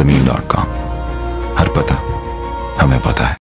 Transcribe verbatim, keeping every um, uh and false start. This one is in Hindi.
ज़मीन डॉट कॉम। हर पता हमें पता है।